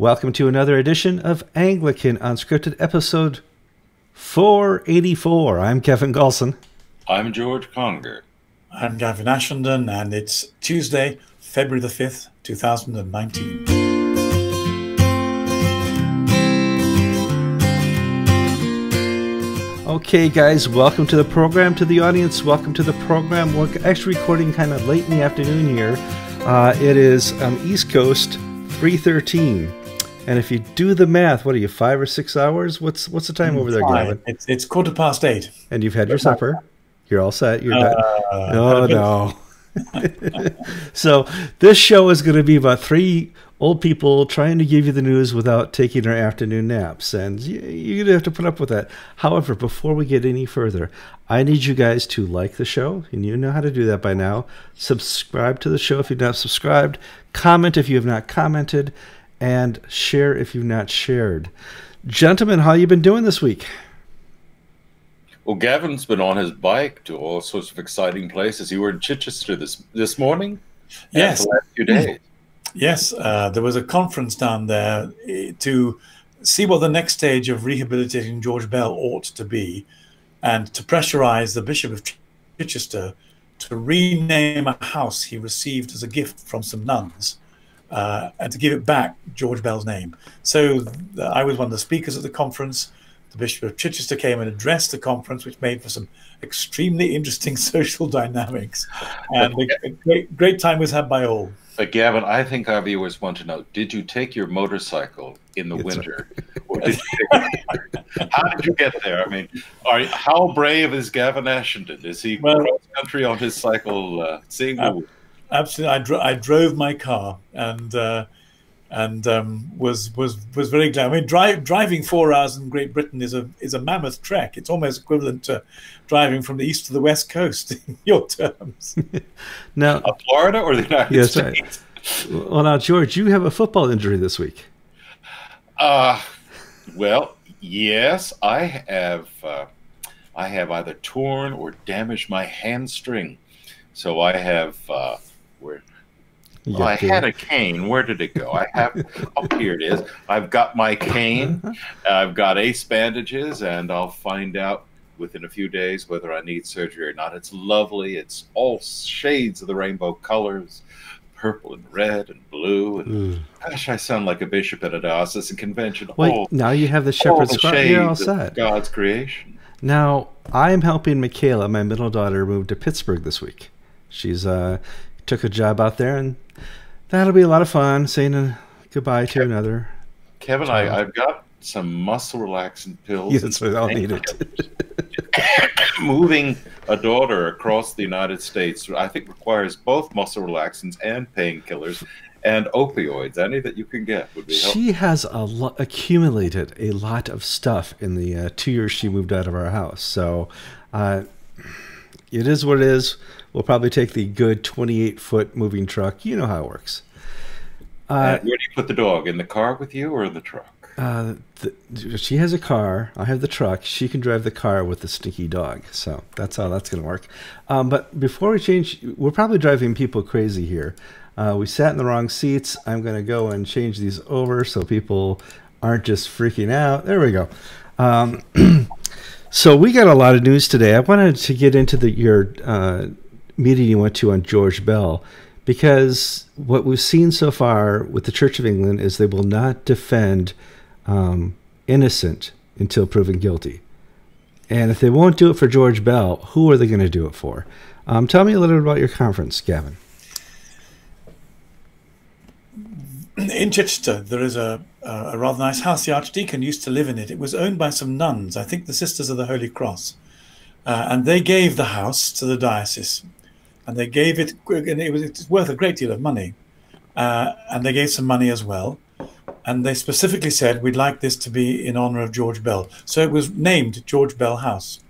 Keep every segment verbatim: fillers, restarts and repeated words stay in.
Welcome to another edition of Anglican Unscripted, episode four eighty-four. I'm Kevin Kallsen. I'm George Conger. I'm Gavin Ashenden, and it's Tuesday, February the fifth, two thousand nineteen. Okay, guys, welcome to the program, to the audience, welcome to the program. We're actually recording kind of late in the afternoon here. Uh, it is um, East Coast, three thirteen. And if you do the math, what are you, five or six hours? What's what's the time over there, Gavin? It's, it's quarter past eight. And you've had your supper. You're all set. You're uh, oh, no. So this show is going to be about three old people trying to give you the news without taking their afternoon naps, and you're gonna have to put up with that. However, before we get any further, I need you guys to like the show, and you know how to do that by now. Subscribe to the show if you've not subscribed, comment if you have not commented, and share if you've not shared. Gentlemen, how you been doing this week? Well, Gavin's been on his bike to all sorts of exciting places. You were in Chichester this this morning. Yes, and the last few days. Yes, uh, there was a conference down there to see what the next stage of rehabilitating George Bell ought to be, and to pressurize the Bishop of Chichester to rename a house he received as a gift from some nuns uh, and to give it back George Bell's name. So I was one of the speakers at the conference. The Bishop of Chichester came and addressed the conference, which made for some extremely interesting social dynamics. And a great, great time was had by all. But Gavin, I think our viewers want to know, did you take your motorcycle in the it's winter? Right. Or did you take it? How did you get there? I mean, are, how brave is Gavin Ashenden? Is he well, cross-country on his cycle? Uh, seeing uh, absolutely. I, dro I drove my car and uh, and um, was, was, was very glad. I mean, dri driving four hours in Great Britain is a, is a mammoth trek. It's almost equivalent to driving from the east to the west coast, in your terms. Now, uh, Florida or the United yes, States? Right. Well, now, George, you have a football injury this week. Uh, well, yes, I have, uh, I have either torn or damaged my hamstring. So I have... Uh, we're, Well, I had a cane. Where did it go? I have. Oh, here it is. I've got my cane. I've got ace bandages, and I'll find out within a few days whether I need surgery or not. It's lovely. It's all shades of the rainbow colors, purple and red and blue. And mm. Gosh, I sound like a bishop at a diocesan convention. Wait, all, now you have the shepherd's crook. You're all set. God's creation. Now I'm helping Michaela, my middle daughter, move to Pittsburgh this week. She's uh took a job out there, and that'll be a lot of fun, saying a goodbye to Kevin, another. Kevin, I, I've got some muscle relaxant pills. Yes, and I'll need it. Moving a daughter across the United States, I think, requires both muscle relaxants and painkillers and opioids. Any that you can get would be helpful. She has a lo accumulated a lot of stuff in the uh, two years she moved out of our house. So uh, it is what it is. We'll probably take the good twenty-eight foot moving truck. You know how it works. Uh, uh, where do you put the dog? In the car with you or the truck? Uh, the, she has a car. I have the truck. She can drive the car with the sneaky dog. So that's how that's going to work. Um, but before we change, we're probably driving people crazy here. Uh, we sat in the wrong seats. I'm going to go and change these over so people aren't just freaking out. There we go. Um, so we got a lot of news today. I wanted to get into the your... Uh, meeting you went to on George Bell, because what we've seen so far with the Church of England is they will not defend um, innocent until proven guilty. And if they won't do it for George Bell, who are they going to do it for? Um, tell me a little bit about your conference, Gavin. In Chichester, there is a, a rather nice house. The Archdeacon used to live in it. It was owned by some nuns, I think the Sisters of the Holy Cross. Uh, and they gave the house to the diocese. And they gave it, and it was, it was worth a great deal of money. Uh, and they gave some money as well. And they specifically said, we'd like this to be in honor of George Bell. So it was named George Bell House.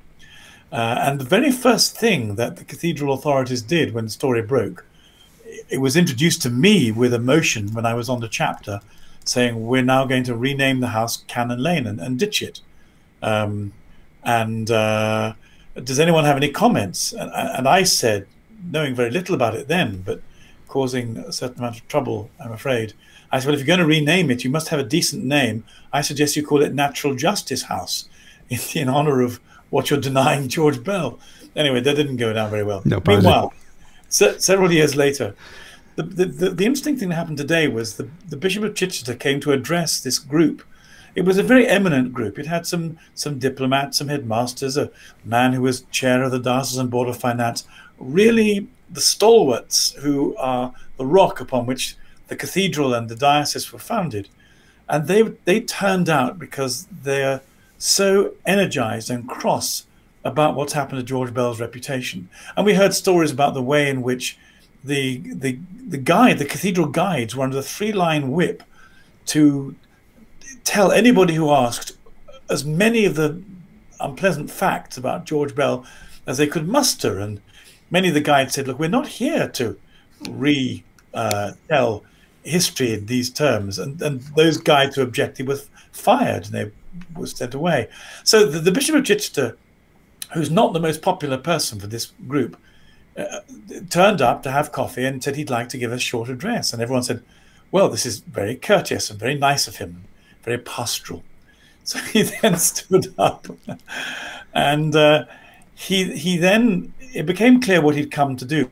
Uh, and the very first thing that the cathedral authorities did when the story broke, it was introduced to me with emotion when I was on the chapter, saying, we're now going to rename the house Cannon Lane and, and ditch it. Um, and uh, does anyone have any comments? And, and I said, knowing very little about it then, but causing a certain amount of trouble, I'm afraid. I said, well, if you're going to rename it, you must have a decent name. I suggest you call it Natural Justice House in, in honor of what you're denying George Bell. Anyway, that didn't go down very well. No, meanwhile, se several years later, the, the, the, the interesting thing that happened today was the, the Bishop of Chichester came to address this group. It was a very eminent group. It had some, some diplomats, some headmasters, a man who was chair of the Diocesan Board of Finance, really the stalwarts who are the rock upon which the cathedral and the diocese were founded. And they, they turned out because they're so energized and cross about what's happened to George Bell's reputation. And we heard stories about the way in which the, the, the guide, the cathedral guides were under a three-line whip to tell anybody who asked as many of the unpleasant facts about George Bell as they could muster. And many of the guides said, look, we're not here to re- Uh, tell history in these terms, and, and those guides who objected were fired and they were sent away. So the, the Bishop of Chichester, who's not the most popular person for this group, uh, turned up to have coffee and said he'd like to give a short address, and everyone said, well, this is very courteous and very nice of him, very pastoral. So he then stood up and uh, he, he then, it became clear what he'd come to do.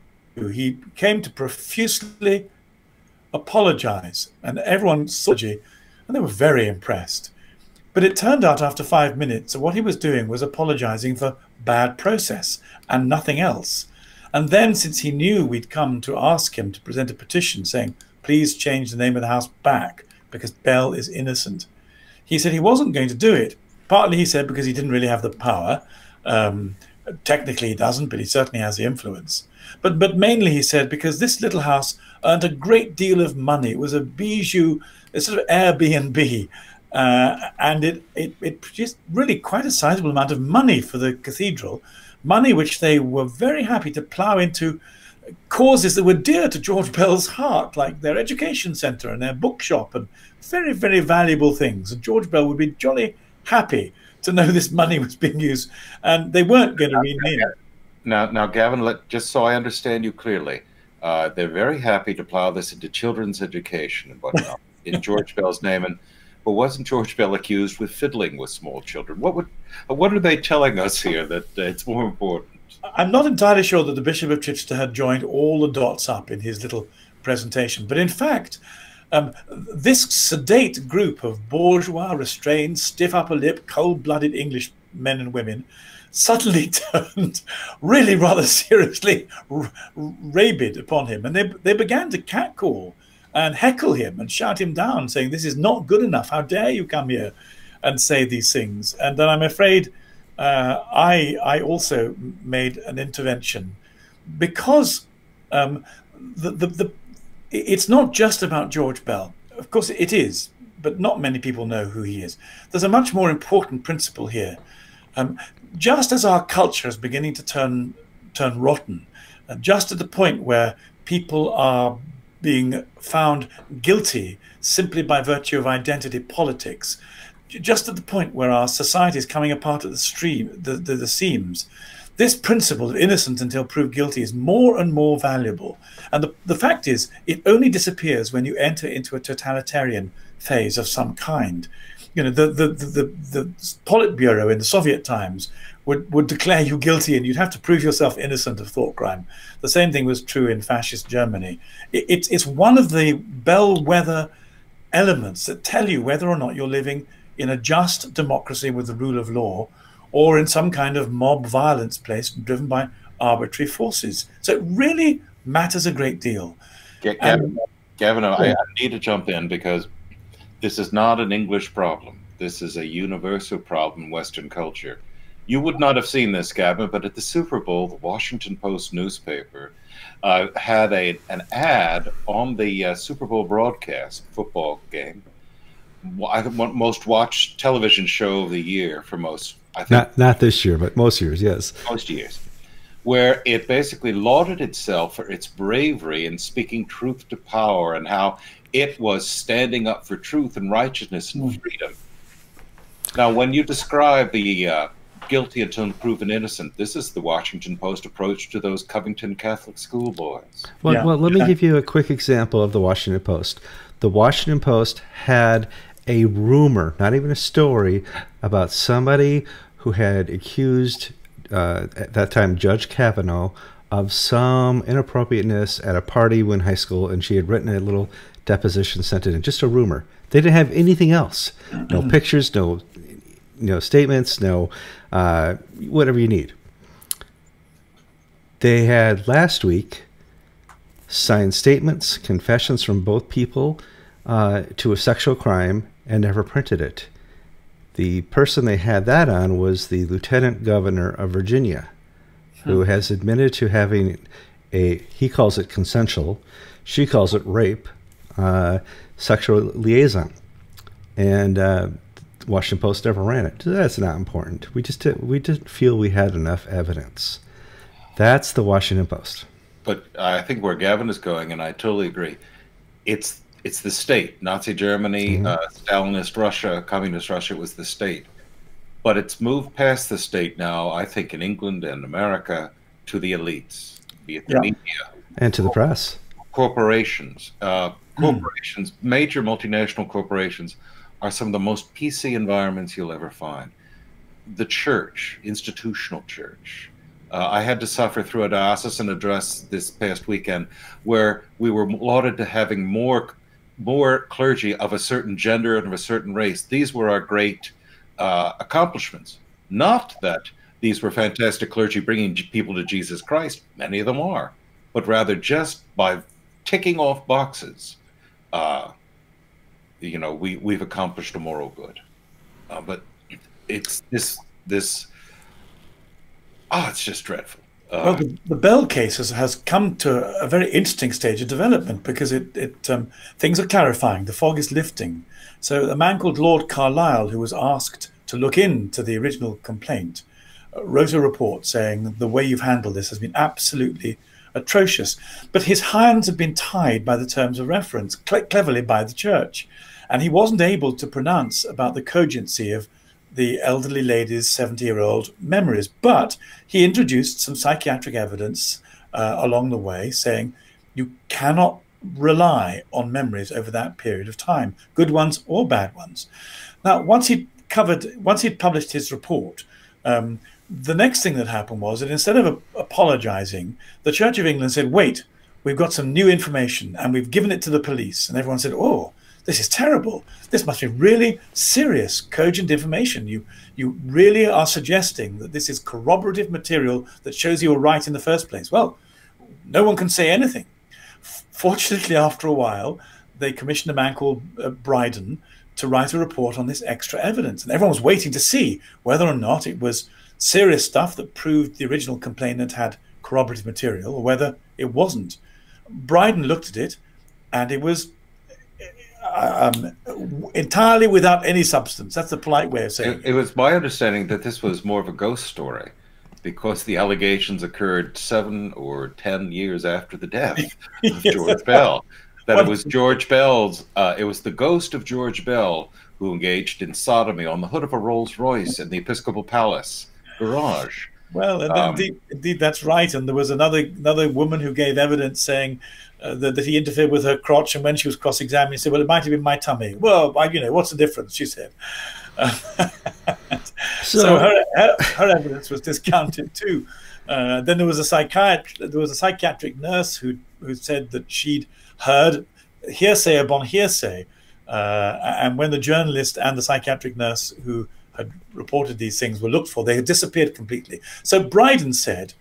He came to profusely apologize, and everyone saw it, and they were very impressed. But it turned out after five minutes that what he was doing was apologizing for bad process and nothing else. And then, since he knew we'd come to ask him to present a petition saying, please change the name of the house back because Bell is innocent, he said he wasn't going to do it. Partly, he said, because he didn't really have the power. Um, technically, he doesn't, but he certainly has the influence. But, but mainly, he said, because this little house earned a great deal of money. It was a bijou, a sort of Airbnb, uh, and it, it, it produced really quite a sizable amount of money for the cathedral, money which they were very happy to plough into causes that were dear to George Bell's heart, like their education centre and their bookshop and very, very valuable things. And George Bell would be jolly happy to know this money was being used, and they weren't going to rename it. Now, now, Gavin, let, just so I understand you clearly, uh, they're very happy to plow this into children's education and whatnot in George Bell's name. And but wasn't George Bell accused with fiddling with small children? What would, what are they telling us here that uh, it's more important? I'm not entirely sure that the Bishop of Chichester had joined all the dots up in his little presentation, but in fact, um, this sedate group of bourgeois, restrained, stiff upper lip, cold-blooded English men and women suddenly turned really rather seriously rabid upon him, and they, they began to catcall and heckle him and shout him down, saying, this is not good enough, how dare you come here and say these things. And then I'm afraid uh, I, I also made an intervention, because um, the, the, the, it's not just about George Bell. Of course it is, but not many people know who he is. There's a much more important principle here. Um, just as our culture is beginning to turn turn rotten, uh, just at the point where people are being found guilty simply by virtue of identity politics, just at the point where our society is coming apart at the stream, the, the, the seams, this principle of innocent until proved guilty is more and more valuable. And the, the fact is, it only disappears when you enter into a totalitarian phase of some kind. You know, the, the, the, the Politburo in the Soviet times would, would declare you guilty and you'd have to prove yourself innocent of thought crime. The same thing was true in fascist Germany. It, it's, it's one of the bellwether elements that tell you whether or not you're living in a just democracy with the rule of law or in some kind of mob violence place driven by arbitrary forces. So it really matters a great deal. Yeah, Gavin, um, Gavin I, I need to jump in because this is not an English problem. This is a universal problem in Western culture. You would not have seen this, Gavin, but at the Super Bowl, the Washington Post newspaper uh, had a, an ad on the uh, Super Bowl broadcast, football game, I think most watched television show of the year for most, I think. Not, not this year, but most years, yes. Most years, where it basically lauded itself for its bravery in speaking truth to power and how it was standing up for truth and righteousness and freedom. Now, when you describe the uh, guilty until proven innocent. This is the Washington Post approach to those Covington Catholic schoolboys. Well, yeah. well, let me give you a quick example of the Washington Post. The Washington Post had a rumor, not even a story, about somebody who had accused, uh, at that time, Judge Kavanaugh of some inappropriateness at a party when high school, and she had written a little deposition, sent it in, just a rumor. They didn't have anything else. No pictures, no no statements, no uh, whatever you need. They had last week signed statements, confessions from both people uh, to a sexual crime, and never printed it. The person they had that on was the lieutenant governor of Virginia, who has admitted to having a, he calls it consensual, she calls it rape, uh, sexual liaison. And uh, the Washington Post never ran it. That's not important. We just did, we didn't feel we had enough evidence. That's the Washington Post. But I think where Gavin is going, and I totally agree, it's it's the state. Nazi Germany, mm-hmm. uh, Stalinist Russia, Communist Russia was the state. But it's moved past the state now, I think, in England and America, to the elites, be it the yeah. media. And to the press. Corporations. Uh, corporations, mm. major multinational corporations, are some of the most P C environments you'll ever find. The church, institutional church. Uh, I had to suffer through a diocesan address this past weekend where we were lauded to having more, more clergy of a certain gender and of a certain race. These were our great... Uh, accomplishments. Not that these were fantastic clergy bringing people to Jesus Christ, many of them are, but rather just by ticking off boxes, uh, you know, we, we've accomplished a moral good. Uh, but it's this, this, ah, oh, it's just dreadful. Uh, well, the, the Bell case has, has come to a very interesting stage of development because it, it um, things are clarifying, the fog is lifting. So a man called Lord Carlyle, who was asked to look into the original complaint, wrote a report saying the way you've handled this has been absolutely atrocious. But his hands have been tied by the terms of reference, cle cleverly by the church. And he wasn't able to pronounce about the cogency of the elderly lady's seventy-year-old memories. But he introduced some psychiatric evidence uh, along the way, saying you cannot rely on memories over that period of time, good ones or bad ones. Now, once he'd covered, once he'd published his report, um, the next thing that happened was that instead of apologizing, the Church of England said, wait, we've got some new information and we've given it to the police. And everyone said, oh, this is terrible. This must be really serious, cogent information. You, you really are suggesting that this is corroborative material that shows you were right in the first place. Well, no one can say anything. Fortunately, after a while, they commissioned a man called uh, Bryden to write a report on this extra evidence. And everyone was waiting to see whether or not it was serious stuff that proved the original complainant had corroborative material or whether it wasn't. Bryden looked at it and it was um, entirely without any substance. That's the polite way of saying it. It was my understanding that this was more of a ghost story, because the allegations occurred seven or ten years after the death of yes. George Bell. That it was George Bell's, uh, it was the ghost of George Bell who engaged in sodomy on the hood of a Rolls Royce in the Episcopal Palace garage. Well, and um, indeed, indeed, that's right. And there was another another woman who gave evidence saying uh, that, that he interfered with her crotch, and when she was cross-examined, he said, well, it might have been my tummy. Well, I, you know, what's the difference, she said. so, so her, her, her evidence was discounted too. Uh, then there was a psychiatric there was a psychiatric nurse who who said that she'd heard hearsay upon hearsay, uh, and when the journalist and the psychiatric nurse who had reported these things were looked for, they had disappeared completely. So Bryden said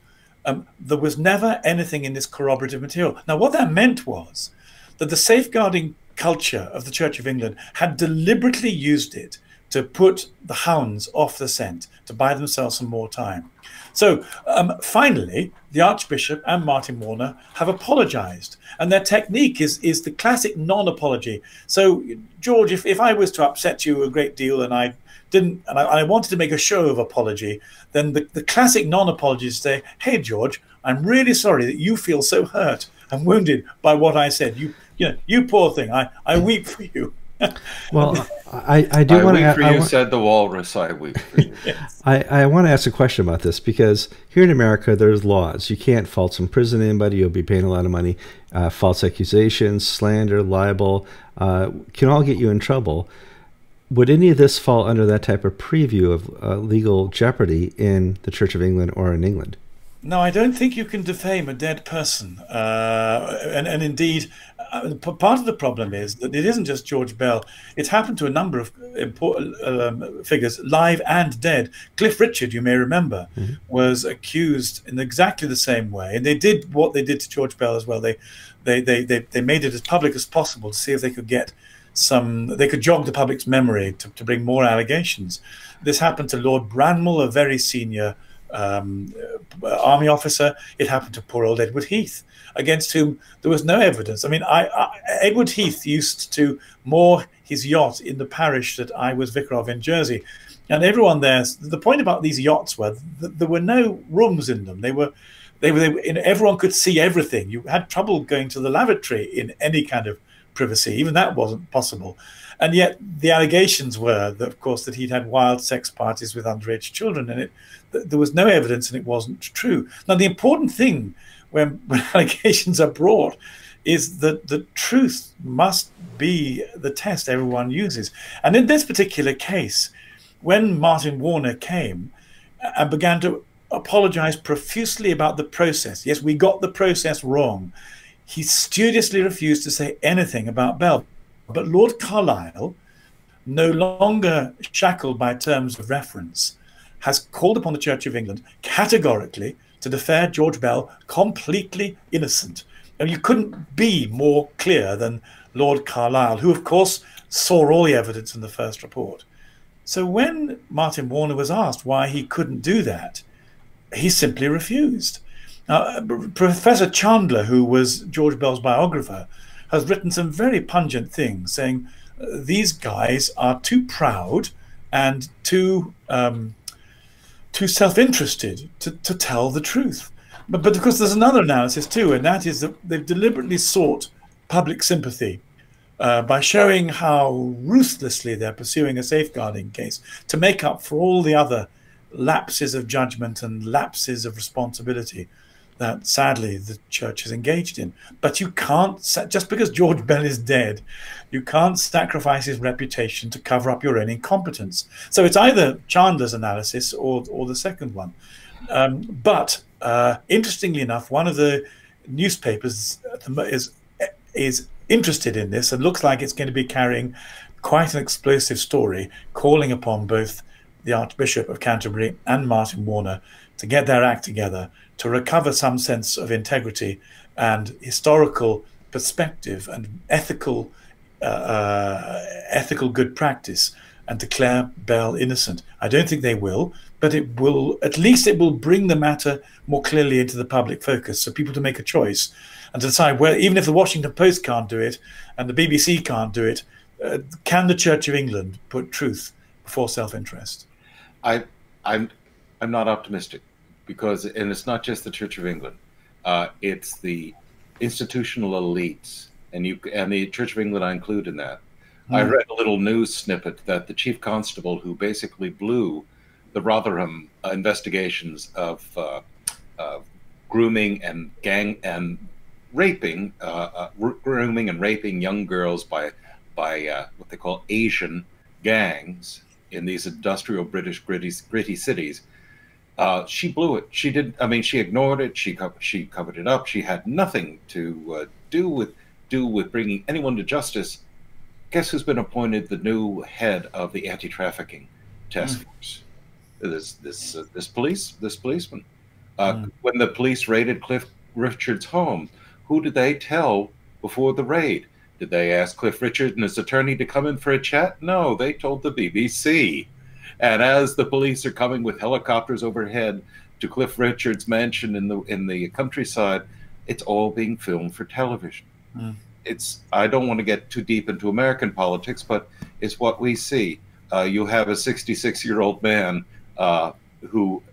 um, there was never anything in this corroborative material. Now what that meant was that the safeguarding culture of the Church of England had deliberately used it to put the hounds off the scent, to buy themselves some more time. So um, finally, the Archbishop and Martin Warner have apologized. And their technique is, is the classic non-apology. So, George, if, if I was to upset you a great deal and I didn't, and I, I wanted to make a show of apology, then the, the classic non-apology is to say, hey, George, I'm really sorry that you feel so hurt and wounded by what I said. You, you know, you poor thing, I, I weep for you. Well, I, I do want to. I weep for you, said the walrus. I weep for you. Yes. I, I want to ask a question about this, because here in America, there's laws. You can't false imprison anybody. You'll be paying a lot of money. Uh, false accusations, slander, libel uh, can all get you in trouble. Would any of this fall under that type of preview of uh, legal jeopardy in the Church of England or in England? No, I don't think you can defame a dead person. Uh, and, and indeed, uh, part of the problem is that it isn't just George Bell. It's happened to a number of important um, figures, live and dead. Cliff Richard, you may remember, mm-hmm. was accused in exactly the same way. And they did what they did to George Bell as well. They, they, they, they, they made it as public as possible to see if they could get some, they could jog the public's memory to, to bring more allegations. This happened to Lord Branwell, a very senior Um, uh, army officer. It happened to poor old Edward Heath, against whom there was no evidence. I mean, I, I, Edward Heath used to moor his yacht in the parish that I was vicar of in Jersey, and everyone there. The point about these yachts were th there were no rooms in them. They were, they were, they were in, everyone could see everything. You had trouble going to the lavatory in any kind of privacy. Even that wasn't possible. And yet the allegations were that, of course, that he'd had wild sex parties with underage children, and it, th there was no evidence, and it wasn't true. Now, the important thing when, when allegations are brought is that the truth must be the test everyone uses. And in this particular case, when Martin Warner came and began to apologize profusely about the process, yes, we got the process wrong, he studiously refused to say anything about Bell. But Lord Carlyle, no longer shackled by terms of reference, has called upon the Church of England categorically to declare George Bell completely innocent. And you couldn't be more clear than Lord Carlyle, who, of course, saw all the evidence in the first report. So when Martin Warner was asked why he couldn't do that, he simply refused. Now, Professor Chandler, who was George Bell's biographer, has written some very pungent things, saying these guys are too proud and too um, too self-interested to, to tell the truth. But, but of course, there's another analysis too, and that is that they've deliberately sought public sympathy uh, by showing how ruthlessly they're pursuing a safeguarding case to make up for all the other lapses of judgment and lapses of responsibility that sadly the church is engaged in. But you can't, just because George Bell is dead, you can't sacrifice his reputation to cover up your own incompetence. So it's either Chandler's analysis or, or the second one. Um, but uh, interestingly enough, one of the newspapers is, is interested in this and looks like it's going to be carrying quite an explosive story, calling upon both the Archbishop of Canterbury and Martin Warner to get their act together, to recover some sense of integrity and historical perspective and ethical uh, uh, ethical good practice, and declare Bell innocent. I don't think they will, but it will, at least it will bring the matter more clearly into the public focus for people to make a choice and to decide, well, even if the Washington Post can't do it and the B B C can't do it, uh, can the Church of England put truth before self-interest? I, I'm, I'm not optimistic. Because, and it's not just the Church of England, uh, it's the institutional elites, and you and the Church of England I include in that. Mm. I read a little news snippet that the chief constable who basically blew the Rotherham uh, investigations of uh, uh, grooming and gang and raping, uh, uh, grooming and raping young girls by by uh, what they call Asian gangs in these industrial British gritty, gritty cities. Uh, she blew it. She didn't. I mean, she ignored it. She co she covered it up. She had nothing to uh, do with do with bringing anyone to justice. Guess who's been appointed the new head of the anti-trafficking task force? Mm. This this uh, this police this policeman. Uh, mm. When the police raided Cliff Richard's home, who did they tell before the raid? Did they ask Cliff Richard and his attorney to come in for a chat? No, they told the B B C. And as the police are coming with helicopters overhead to Cliff Richard's mansion in the in the countryside, it's all being filmed for television. Mm. It's I don't want to get too deep into American politics, but it's what we see. Uh, you have a sixty-six-year-old man uh, who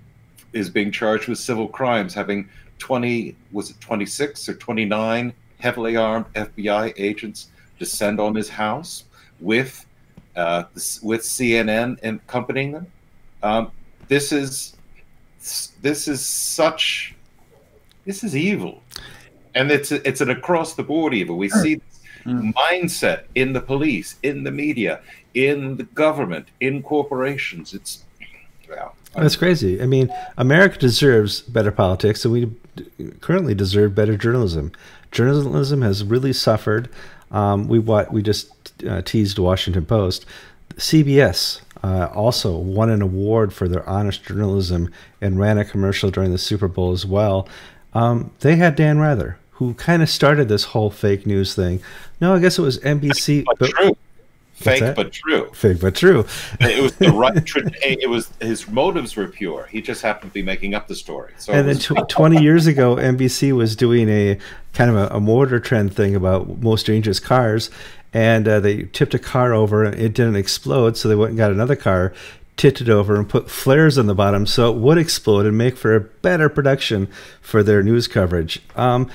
is being charged with civil crimes, having twenty was it twenty-six or twenty-nine heavily armed F B I agents descend on his house with uh, with C N N accompanying them. Um, this is this is such this is evil, and it's it's an across the board evil. We sure. see this mm. mindset in the police, in the media, in the government, in corporations. It's yeah. That's crazy. I mean, America deserves better politics, and we currently deserve better journalism. Journalism has really suffered. Um, we we just uh, teased Washington Post. C B S uh, also won an award for their honest journalism and ran a commercial during the Super Bowl as well. Um, they had Dan Rather, who kind of started this whole fake news thing. No, I guess it was N B C. But true. Fake but true. Fake but true. It was the right. It was his motives were pure. He just happened to be making up the story. So and then tw twenty years ago, N B C was doing a kind of a, a mortar trend thing about most dangerous cars, and uh, they tipped a car over and it didn't explode, so they went and got another car, tipped it over, and put flares on the bottom so it would explode and make for a better production for their news coverage. Um,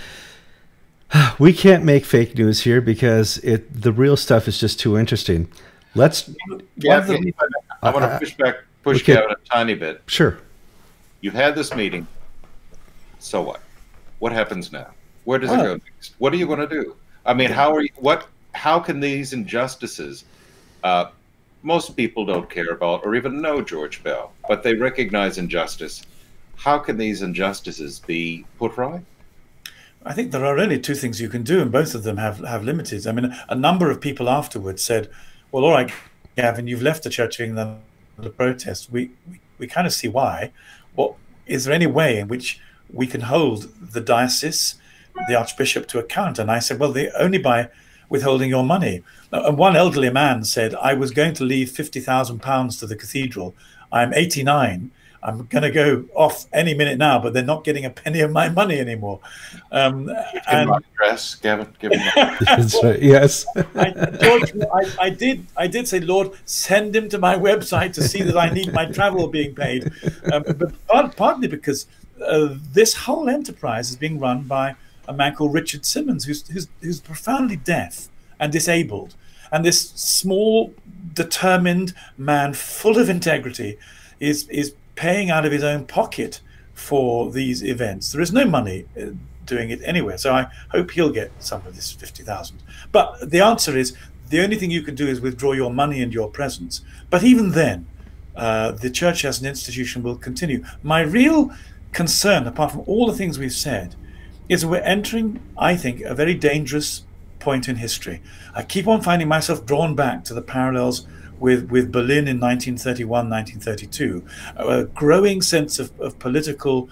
We can't make fake news here because it the real stuff is just too interesting. Let's. Yeah, let me, I want to push back, push okay. Gavin a tiny bit. Sure. You've had this meeting. So what? What happens now? Where does oh. it go next? What are you going to do? I mean, how are you? What? How can these injustices? Uh, most people don't care about or even know George Bell, but they recognize injustice. How can these injustices be put right? I think there are only two things you can do, and both of them have, have limited. I mean, a number of people afterwards said, well, all right, Gavin, you've left the Church of England to protest. We, we, we kind of see why. Well, is there any way in which we can hold the diocese, the Archbishop, to account? And I said, well, they, only by withholding your money. And one elderly man said, I was going to leave fifty thousand pounds to the cathedral. I'm eighty-nine. I'm going to go off any minute now, but they're not getting a penny of my money anymore. Um, and my address, Gavin, give me my yes. I, George, I, I did. I did say, Lord, send him to my website to see that I need my travel being paid. Um, but part, partly because uh, this whole enterprise is being run by a man called Richard Simmons, who's, who's, who's profoundly deaf and disabled, and this small, determined man, full of integrity, is is. paying out of his own pocket for these events. There is no money doing it anywhere. So I hope he'll get some of this fifty thousand. But the answer is, the only thing you can do is withdraw your money and your presence. But even then, uh, the church as an institution will continue. My real concern, apart from all the things we've said, is we're entering, I think, a very dangerous point in history. I keep on finding myself drawn back to the parallels with, with Berlin in nineteen thirty-one, nineteen thirty-two, a growing sense of, of political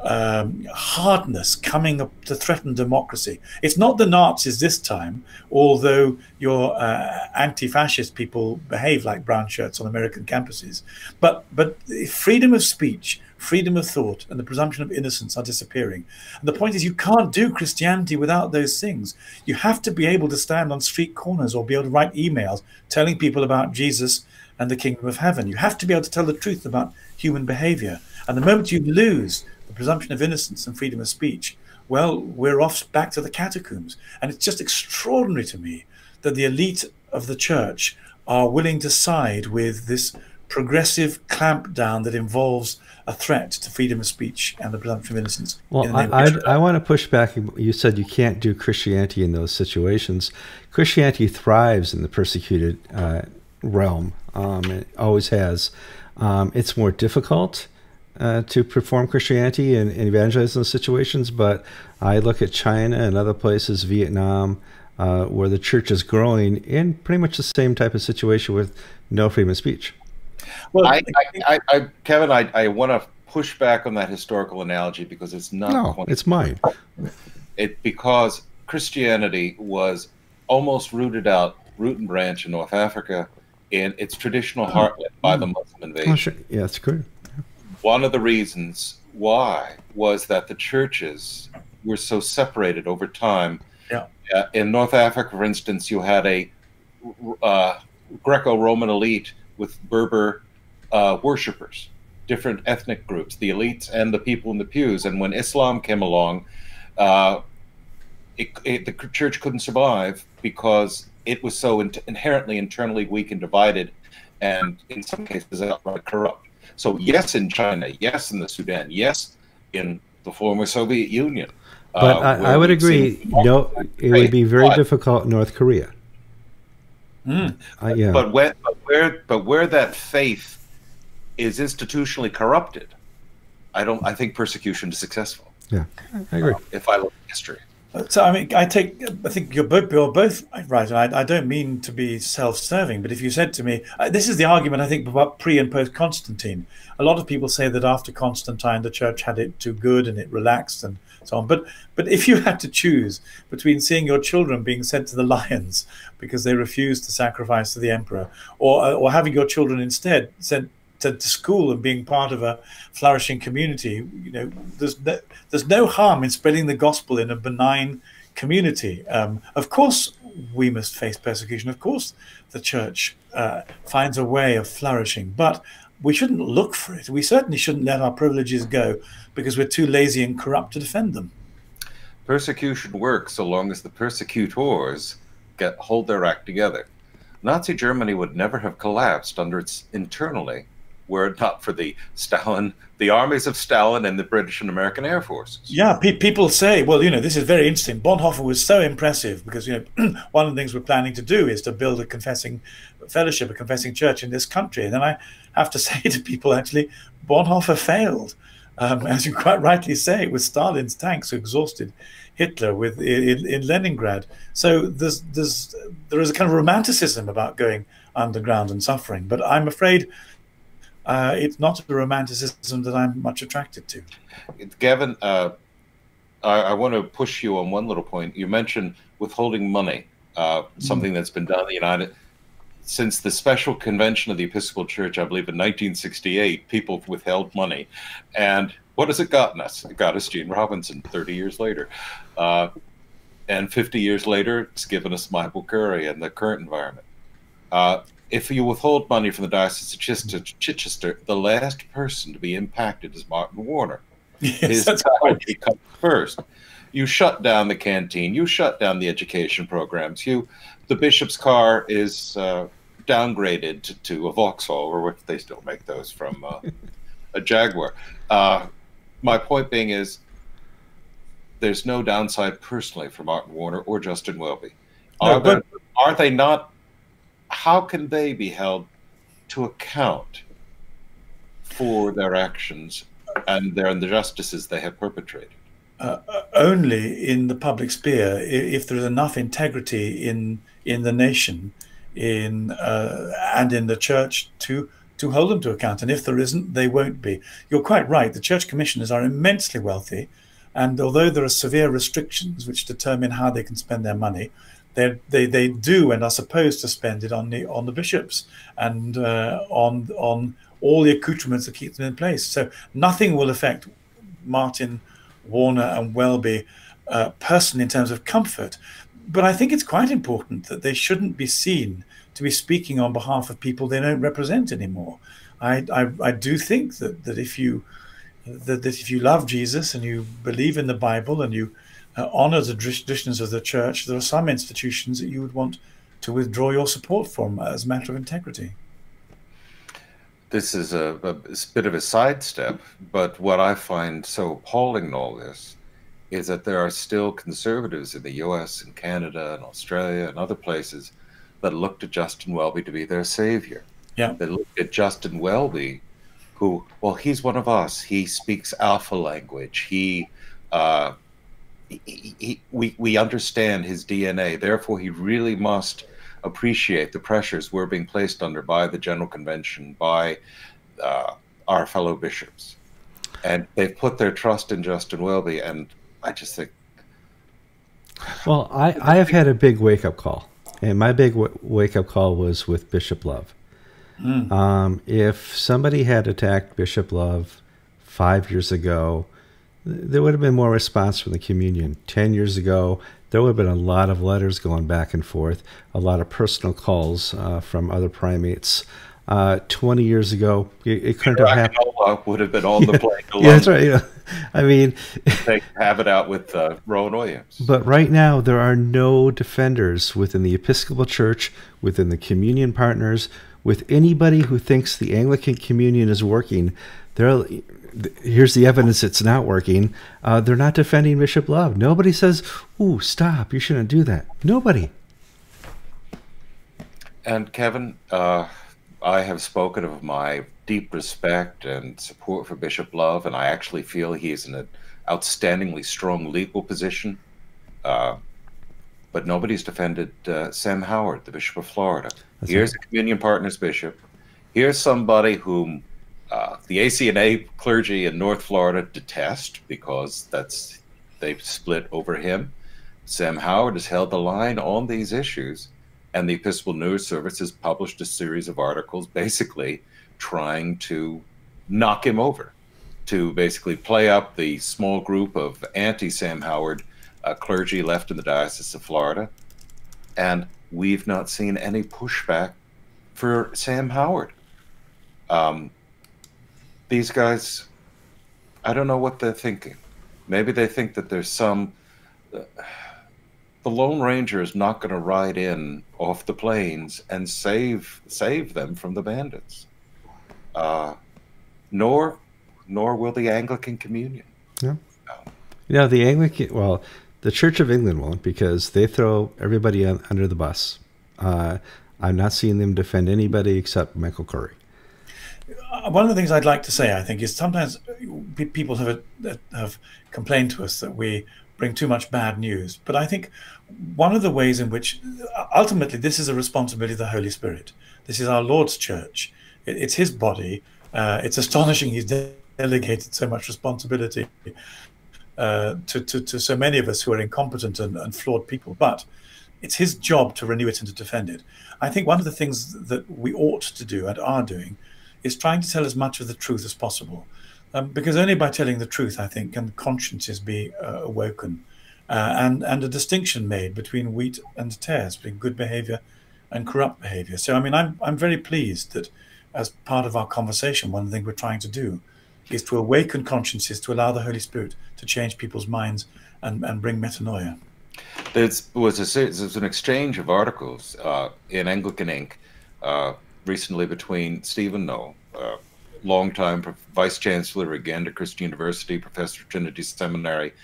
um, hardness coming up to threaten democracy. It's not the Nazis this time, although your uh, anti-fascist people behave like brown shirts on American campuses. But, but freedom of speech, freedom of thought, and the presumption of innocence are disappearing. And the point is, you can't do Christianity without those things. You have to be able to stand on street corners or be able to write emails telling people about Jesus and the kingdom of heaven. You have to be able to tell the truth about human behavior. And the moment you lose the presumption of innocence and freedom of speech, well, we're off back to the catacombs. And it's just extraordinary to me that the elite of the church are willing to side with this progressive clampdown that involves a threat to freedom of speech and the presumption of innocence. Well, I, I, I want to push back. You said you can't do Christianity in those situations. Christianity thrives in the persecuted uh, realm. Um, it always has. Um, it's more difficult uh, to perform Christianity and, and evangelize in those situations, but I look at China and other places, Vietnam, uh, where the church is growing in pretty much the same type of situation with no freedom of speech. Well, I, I, I, Kevin, I, I want to push back on that historical analogy because it's not. No, it's mine. It because Christianity was almost rooted out, root and branch, in North Africa, in its traditional heartland by the Muslim invasion. Oh, sure. Yeah, that's good. One of the reasons why was that the churches were so separated over time. Yeah. Uh, in North Africa, for instance, you had a uh, Greco-Roman elite with Berber uh, worshippers, different ethnic groups, the elites and the people in the pews. And when Islam came along, uh, it, it, the church couldn't survive because it was so in inherently internally weak and divided, and in some cases outright corrupt. So yes, in China, yes, in the Sudan, yes, in the former Soviet Union. But uh, I, I would agree, no, it would be very but, difficult in North Korea. Mm, uh, yeah. But where, but where, but where that faith is institutionally corrupted, I don't. I think persecution is successful. Yeah, I agree. Um, if I look at history. So I mean, I take. I think you're both, you're both right. I, I don't mean to be self-serving, but if you said to me, uh, this is the argument I think about pre and post Constantine. A lot of people say that after Constantine, the church had it too good and it relaxed and so on. But but if you had to choose between seeing your children being sent to the lions because they refused to sacrifice to the emperor, or or having your children instead sent to, to school and being part of a flourishing community, you know, there's no, there's no harm in spreading the gospel in a benign community. Um, of course, we must face persecution. Of course, the church uh, finds a way of flourishing, but we shouldn't look for it. We certainly shouldn't let our privileges go because we're too lazy and corrupt to defend them. Persecution works so long as the persecutors get hold their act together. Nazi Germany would never have collapsed under its internally were it not for the Stalin, the armies of Stalin and the British and American Air Forces. Yeah, pe people say, well, you know, this is very interesting. Bonhoeffer was so impressive because, you know, one of the things we're planning to do is to build a confessing fellowship, a confessing church in this country. And then I have to say to people, actually, Bonhoeffer failed. Um, as you quite rightly say, with Stalin's tanks who exhausted Hitler with in, in Leningrad. So there's, there's, there is a kind of romanticism about going underground and suffering, but I'm afraid Uh, it's not a romanticism that I'm much attracted to. Gavin, uh, I, I want to push you on one little point. You mentioned withholding money, uh, something mm. that's been done in the United States. Since the special convention of the Episcopal Church, I believe in nineteen sixty-eight, people withheld money. And what has it gotten us? It got us Gene Robinson thirty years later. Uh, and fifty years later, it's given us Michael Curry and the current environment. Uh, If you withhold money from the Diocese of Chichester, Chichester, the last person to be impacted is Martin Warner. Yes, His that's right. comes first. You shut down the canteen. You shut down the education programs. You, the bishop's car is uh, downgraded to, to a Vauxhall, or if they still make those, from uh, a Jaguar. Uh, my point being is there's no downside personally for Martin Warner or Justin Welby. Are, no, but there, are they not? How can they be held to account for their actions and their injustices they have perpetrated? Uh, only in the public sphere, if there is enough integrity in in the nation, in uh, and in the church to to hold them to account. And if there isn't, they won't be. You're quite right. The church commissioners are immensely wealthy, and although there are severe restrictions which determine how they can spend their money, They, they they do and are supposed to spend it on the on the bishops and uh, on on all the accoutrements that keep them in place. So nothing will affect Martin Warner and Welby uh, personally in terms of comfort. But I think it's quite important that they shouldn't be seen to be speaking on behalf of people they don't represent anymore. I I, I do think that that if you that, that if you love Jesus and you believe in the Bible and you Uh, honour the traditions of the church, there are some institutions that you would want to withdraw your support from as a matter of integrity. This is a, a, a bit of a sidestep, but what I find so appalling in all this is that there are still conservatives in the U S and Canada and Australia and other places that look to Justin Welby to be their saviour. Yeah. They look at Justin Welby, who, well, he's one of us. He speaks alpha language. He... Uh, He, he, we, we understand his D N A, therefore he really must appreciate the pressures we're being placed under by the General Convention, by uh, our fellow bishops. And they've put their trust in Justin Welby, and I just think... Well, I, I have had a big wake-up call, and my big wake-up call was with Bishop Love. Mm. Um, if somebody had attacked Bishop Love five years ago, there would have been more response from the communion. Ten years ago, there would have been a lot of letters going back and forth, a lot of personal calls uh, from other primates. Uh, Twenty years ago, it, it couldn't have happened. Would have been on the plane. Yeah, that's right. You know, I mean, they have it out with uh, Rowan Williams. But right now, there are no defenders within the Episcopal Church, within the Communion Partners, with anybody who thinks the Anglican Communion is working. They're, here's the evidence it's not working. Uh, they're not defending Bishop Love. Nobody says, ooh, stop, you shouldn't do that. Nobody. And Kevin, uh, I have spoken of my deep respect and support for Bishop Love, and I actually feel he's in an outstandingly strong legal position. Uh, but nobody's defended uh, Sam Howard, the Bishop of Florida. That's Here's right. a Communion Partners bishop. Here's somebody whom uh, the A C N A clergy in North Florida detest because that's they've split over him. Sam Howard has held the line on these issues, and the Episcopal News Service has published a series of articles basically trying to knock him over, to basically play up the small group of anti-Sam Howard uh, clergy left in the Diocese of Florida. And we've not seen any pushback for Sam Howard. Um, these guys, I don't know what they're thinking. Maybe they think that there's some... Uh, the Lone Ranger is not going to ride in off the plains and save save them from the bandits. Uh, nor nor will the Anglican Communion. Yeah. Um, yeah, the Anglican... Well... The Church of England won't, because they throw everybody on, under the bus. Uh, I'm not seeing them defend anybody except Michael Curry. One of the things I'd like to say, I think, is sometimes people have, have complained to us that we bring too much bad news. But I think one of the ways in which, ultimately, this is a responsibility of the Holy Spirit. This is our Lord's church. It's his body. Uh, it's astonishing he's delegated so much responsibility Uh, to, to, to so many of us who are incompetent and, and flawed people, but it's his job to renew it and to defend it. I think one of the things that we ought to do and are doing is trying to tell as much of the truth as possible, um, because only by telling the truth, I think, can consciences be uh, awoken uh, and, and a distinction made between wheat and tares, between good behavior and corrupt behavior. So, I mean, I'm, I'm very pleased that as part of our conversation, one thing we're trying to do is to awaken consciences, to allow the Holy Spirit to change people's minds and, and bring metanoia. There was, a, there was an exchange of articles uh, in Anglican Incorporated uh, recently between Stephen Noll, uh, longtime Vice Chancellor again to Christian University, Professor of Trinity Seminary,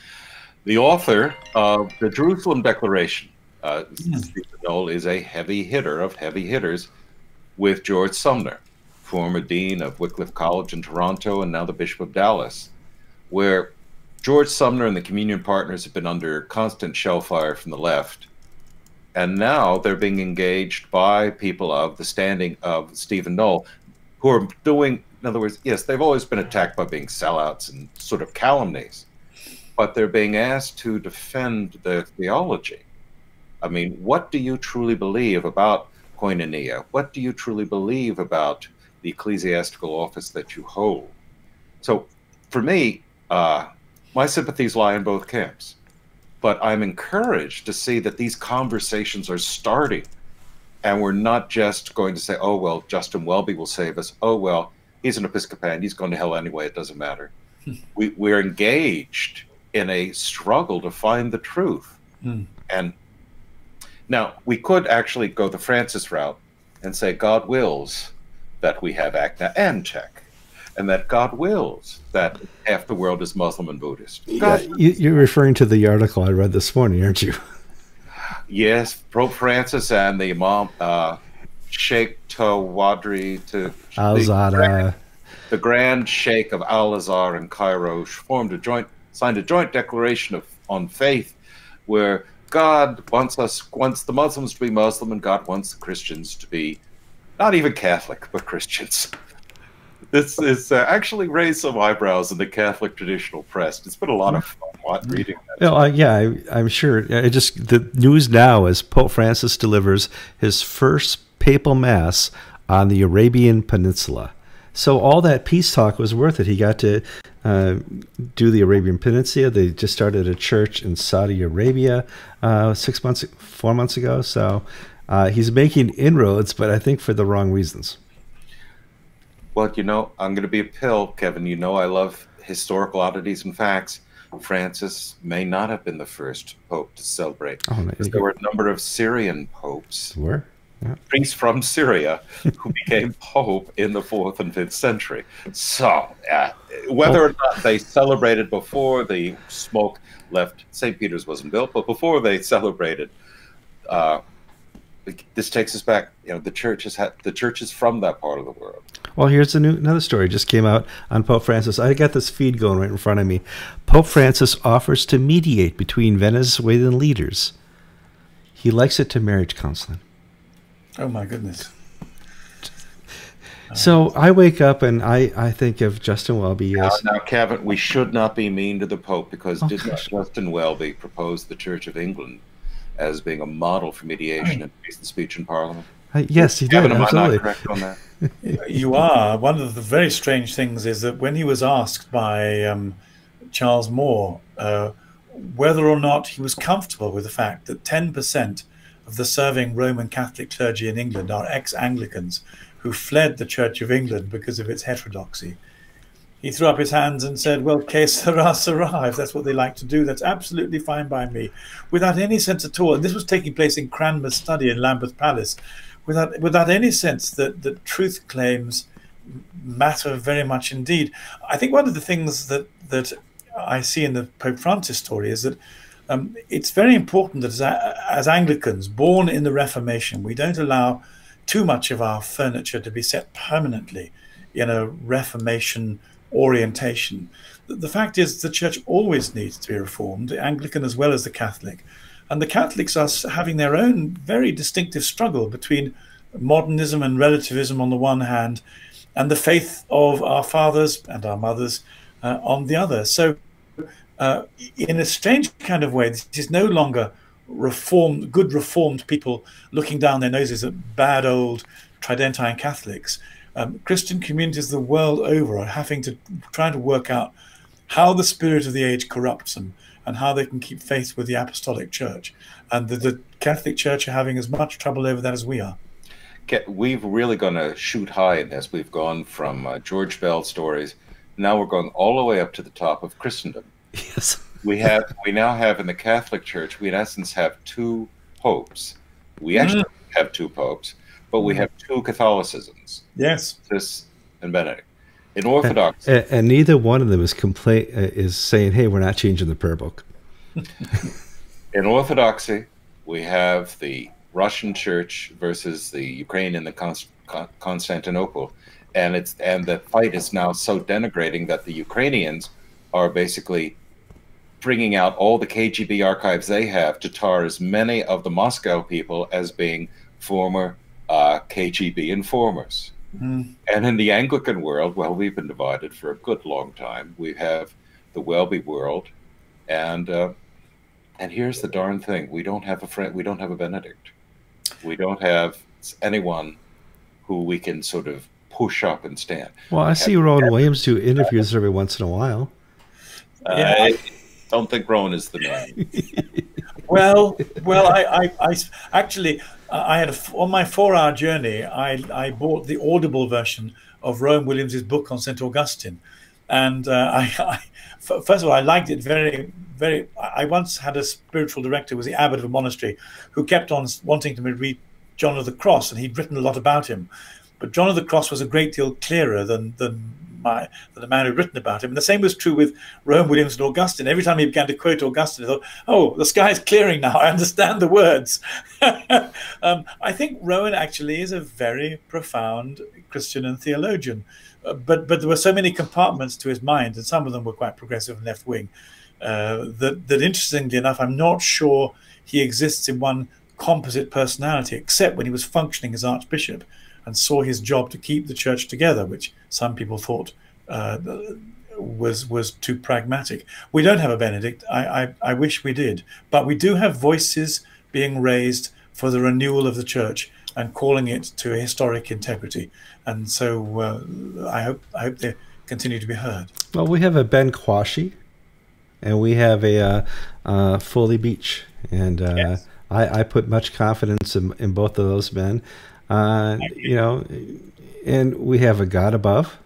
the author of the Jerusalem Declaration. Uh, yes. Stephen Noll is a heavy hitter of heavy hitters with George Sumner, former dean of Wycliffe College in Toronto and now the Bishop of Dallas, where George Sumner and the Communion Partners have been under constant shellfire from the left, and now they're being engaged by people of the standing of Stephen Noll, who are doing, in other words, yes, they've always been attacked by being sellouts and sort of calumnies, but they're being asked to defend their theology. I mean, what do you truly believe about koinonia? What do you truly believe about the ecclesiastical office that you hold? So for me, uh, my sympathies lie in both camps, but I'm encouraged to see that these conversations are starting, and we're not just going to say, oh, well, Justin Welby will save us. Oh, well, he's an Episcopan. He's going to hell anyway. It doesn't matter. Hmm. We, we're engaged in a struggle to find the truth. Hmm. And now we could actually go the Francis route and say, God wills that we have A C N A and Czech, and that God wills that half the world is Muslim and Buddhist. Yeah, you're referring to the article I read this morning, aren't you? Yes, Pope Francis and the Imam uh, Sheikh Tawadri to Al-Azhar, the Grand Sheikh of Al-Azhar in Cairo, formed a joint, signed a joint declaration of on faith, where God wants us, wants the Muslims to be Muslim, and God wants the Christians to be not even Catholic, but Christians. This is uh, actually raised some eyebrows in the Catholic traditional press. It's been a lot of fun reading that. Well, uh, yeah, I, I'm sure. It just the news now is Pope Francis delivers his first papal mass on the Arabian Peninsula. So all that peace talk was worth it. He got to uh, do the Arabian Peninsula. They just started a church in Saudi Arabia uh, six months, four months ago. So. Uh, he's making inroads, but I think for the wrong reasons. Well, you know, I'm going to be a pill, Kevin. You know I love historical oddities and facts, Francis may not have been the first pope to celebrate. Oh, there, there were a number of Syrian popes, were? Yeah. priests from Syria, who became pope in the fourth and fifth century. So uh, whether oh. or not they celebrated before the smoke left, Saint Peter's wasn't built, but before they celebrated, uh, this takes us back. You know, the church has had the churches from that part of the world. Well, here's a new another story just came out on Pope Francis. I got this feed going right in front of me. Pope Francis offers to mediate between Venezuelan leaders. He likes it to marriage counseling. Oh my goodness! So I wake up and I I think of Justin Welby as now, now Kevin. We should not be mean to the Pope, because oh, did not Justin Welby propose the Church of England as being a model for mediation and peace and speech in Parliament? Uh, yes, he did. Kevin, am absolutely. I not correct on that? You are. One of the very strange things is that when he was asked by um, Charles Moore uh, whether or not he was comfortable with the fact that ten percent of the serving Roman Catholic clergy in England are ex-Anglicans who fled the Church of England because of its heterodoxy, he threw up his hands and said, well, que sera, sera. If that's what they like to do, that's absolutely fine by me, without any sense at all. And this was taking place in Cranmer's study in Lambeth Palace, without without any sense that, that truth claims matter very much indeed. I think one of the things that, that I see in the Pope Francis story is that um, it's very important that as, as Anglicans, born in the Reformation, we don't allow too much of our furniture to be set permanently in a Reformation orientation. The fact is the church always needs to be reformed, the Anglican as well as the Catholic. And the Catholics are having their own very distinctive struggle between modernism and relativism on the one hand, and the faith of our fathers and our mothers uh, on the other. So uh, in a strange kind of way, this is no longer reformed, good reformed people looking down their noses at bad old Tridentine Catholics. Um, Christian communities the world over are having to try to work out how the spirit of the age corrupts them and how they can keep faith with the Apostolic Church. And the, the Catholic Church are having as much trouble over that as we are. We've really going to shoot high in this. We've gone from uh, George Bell stories. Now we're going all the way up to the top of Christendom. Yes. we, have, we now have in the Catholic Church, we in essence have two popes. We actually mm. have two popes. But we have two Catholicisms. Yes, Francis and Benedict. In Orthodoxy, and, and neither one of them is complain is saying, "Hey, we're not changing the prayer book." In Orthodoxy, we have the Russian Church versus the Ukraine and the Const Constantinople, and it's and the fight is now so denigrating that the Ukrainians are basically bringing out all the K G B archives they have to tar as many of the Moscow people as being former Uh, K G B informers. Mm. And in the Anglican world, well, we've been divided for a good long time. We have the Welby world, and uh, and here's the darn thing: we don't have a friend, we don't have a Benedict, we don't have anyone who we can sort of push up and stand. Well, I see Rowan Williams do interviews every once in a while. Uh, yeah. I don't think Rowan is the man. Well, well, I, I, I actually. I had a, on my four-hour journey, I, I bought the Audible version of Rowan Williams's book on Saint Augustine, and uh, I, I, first of all, I liked it very, very. I once had a spiritual director who was the abbot of a monastery who kept on wanting to read John of the Cross, and he'd written a lot about him, but John of the Cross was a great deal clearer than than. My, that the man had written about him. And the same was true with Rowan Williams and Augustine. Every time he began to quote Augustine, he thought, oh, the sky's clearing now. I understand the words. um, I think Rowan actually is a very profound Christian and theologian. Uh, but, but there were so many compartments to his mind, and some of them were quite progressive and left-wing, uh, that, that interestingly enough, I'm not sure he exists in one composite personality, except when he was functioning as archbishop and saw his job to keep the church together, which some people thought uh, was was too pragmatic. We don't have a Benedict. I, I, I wish we did. But we do have voices being raised for the renewal of the church and calling it to a historic integrity. And so uh, I hope I hope they continue to be heard. Well, we have a Ben Quashie, and we have a uh, uh, Foley Beach. And uh, yes. I, I put much confidence in, in both of those men. Uh, you know, and we have a God above,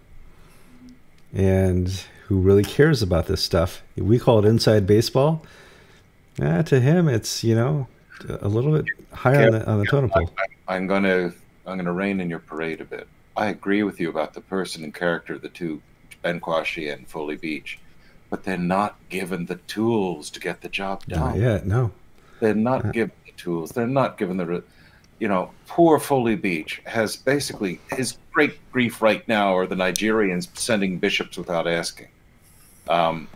and who really cares about this stuff. We call it inside baseball. Eh, to him, it's, you know, a little bit higher on the, on the totem pole. I'm going to I'm going to rein in your parade a bit. I agree with you about the person and character of the two, Benquashi and Foley Beach, but they're not given the tools to get the job done. Not yet, no. They're not uh, given the tools. They're not given the, you know, poor Foley Beach has basically, his great grief right now are the Nigerians sending bishops without asking. Um,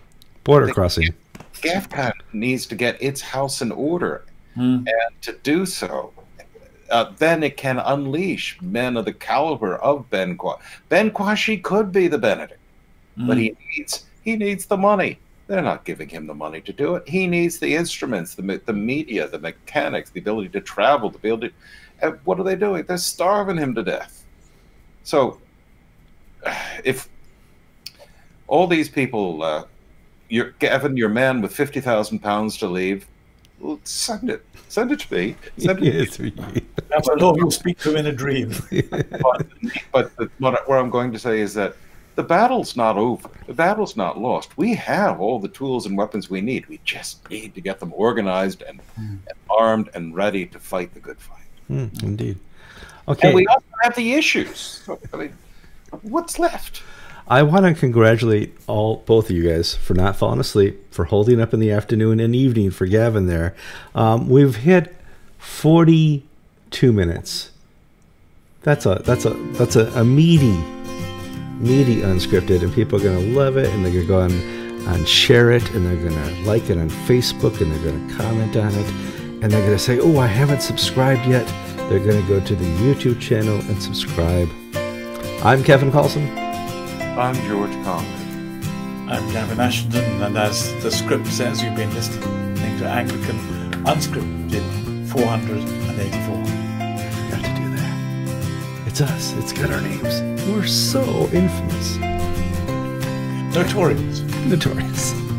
Border crossing. GAFCON needs to get its house in order, hmm. and to do so, uh, then it can unleash men of the caliber of Benquashi. Benquashi could be the Benedict, hmm. but he needs he needs the money. They're not giving him the money to do it. He needs the instruments, the the media, the mechanics, the ability to travel, the ability. Uh, what are they doing? They're starving him to death. So, if all these people. Uh, You're, Gavin, your man with fifty thousand pounds to leave. Well, send it. Send it to me. Send it to me. My Lord will speak to him in a dream. But, but the, what, what I'm going to say is that the battle's not over. The battle's not lost. We have all the tools and weapons we need. We just need to get them organized and, mm. and armed and ready to fight the good fight. Mm, indeed. Okay. And we also have the issues. So, I mean, what's left? I want to congratulate all both of you guys for not falling asleep, for holding up in the afternoon and evening for Gavin there. Um, we've hit forty-two minutes. That's a that's a that's a, a meaty, meaty unscripted, and people are going to love it, and they're going to go on and share it, and they're going to like it on Facebook, and they're going to comment on it, and they're going to say, "Oh, I haven't subscribed yet." They're going to go to the YouTube channel and subscribe. I'm Kevin Kallsen. I'm George Conger. I'm Gavin Ashenden, and as the script says, you've been listening to Anglican Unscripted four hundred eighty-four. We got to do that. It's us. It's got our names. We're so infamous. Notorious. Notorious.